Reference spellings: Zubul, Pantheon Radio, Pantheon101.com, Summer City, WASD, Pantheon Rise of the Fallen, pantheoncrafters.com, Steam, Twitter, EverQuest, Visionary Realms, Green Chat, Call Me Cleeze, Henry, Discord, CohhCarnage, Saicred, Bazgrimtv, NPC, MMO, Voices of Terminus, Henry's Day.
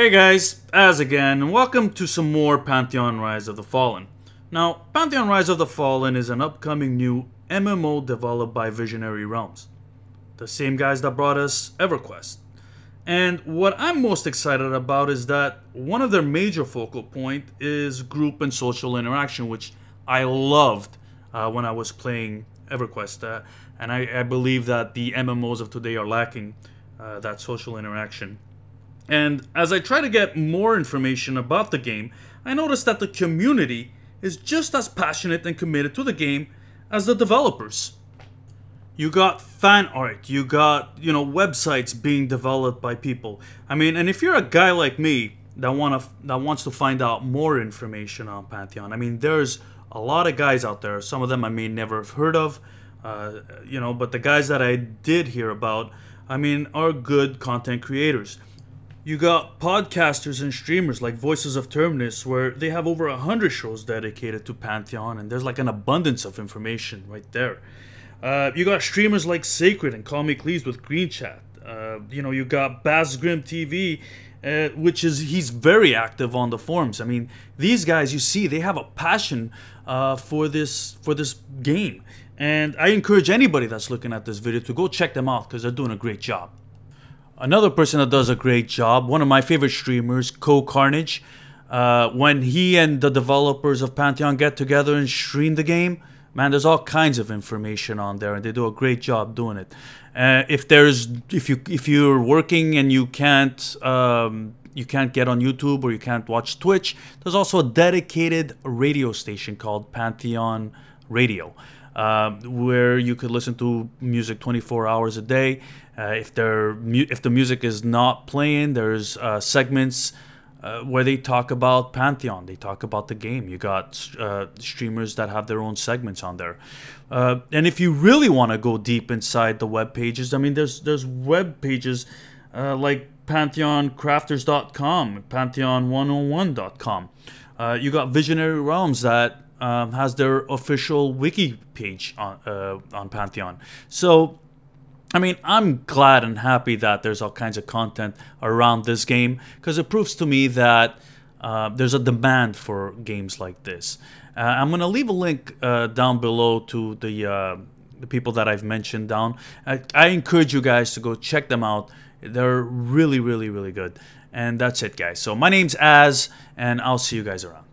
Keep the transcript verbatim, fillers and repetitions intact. Hey guys, Az again, and welcome to some more Pantheon Rise of the Fallen. Now, Pantheon Rise of the Fallen is an upcoming new M M O developed by Visionary Realms, the same guys that brought us EverQuest. And what I'm most excited about is that one of their major focal point is group and social interaction, which I loved uh, when I was playing EverQuest, uh, and I, I believe that the M M Os of today are lacking uh, that social interaction. And as I try to get more information about the game, I noticed that the community is just as passionate and committed to the game as the developers. You got fan art, you got, you know, websites being developed by people. I mean, and if you're a guy like me that wanna that wants to find out more information on Pantheon, I mean, there's a lot of guys out there. Some of them I may never have heard of, uh, you know, but the guys that I did hear about, I mean, are good content creators. You got podcasters and streamers like Voices of Terminus, where they have over a hundred shows dedicated to Pantheon, and there's like an abundance of information right there. Uh, you got streamers like Saicred and Call Me Cleeze with Green Chat. Uh, you know, you got Bazgrim T V, uh, which is he's very active on the forums. I mean, these guys, you see, they have a passion uh, for this for this game, and I encourage anybody that's looking at this video to go check them out because they're doing a great job. Another person that does a great job, one of my favorite streamers, CohhCarnage, uh, when he and the developers of Pantheon get together and stream the game, man, there's all kinds of information on there, and they do a great job doing it. Uh, if there's, if you if you're working and you can't um, you can't get on YouTube or you can't watch Twitch, there's also a dedicated radio station called Pantheon Radio. Uh, where you could listen to music twenty-four hours a day. Uh, if they're mu if the music is not playing, there's uh, segments uh, where they talk about Pantheon. They talk about the game. You got uh, streamers that have their own segments on there. Uh, and if you really want to go deep inside the web pages, I mean, there's there's web pages uh, like pantheon crafters dot com, pantheon one oh one dot com. Uh, you got Visionary Realms that Um, has their official wiki page on uh, on Pantheon. So, I mean, I'm glad and happy that there's all kinds of content around this game because it proves to me that uh, there's a demand for games like this. Uh, I'm gonna leave a link uh, down below to the uh, the people that I've mentioned down. I, I encourage you guys to go check them out. They're really, really, really good. And that's it, guys. So my name's Az, and I'll see you guys around.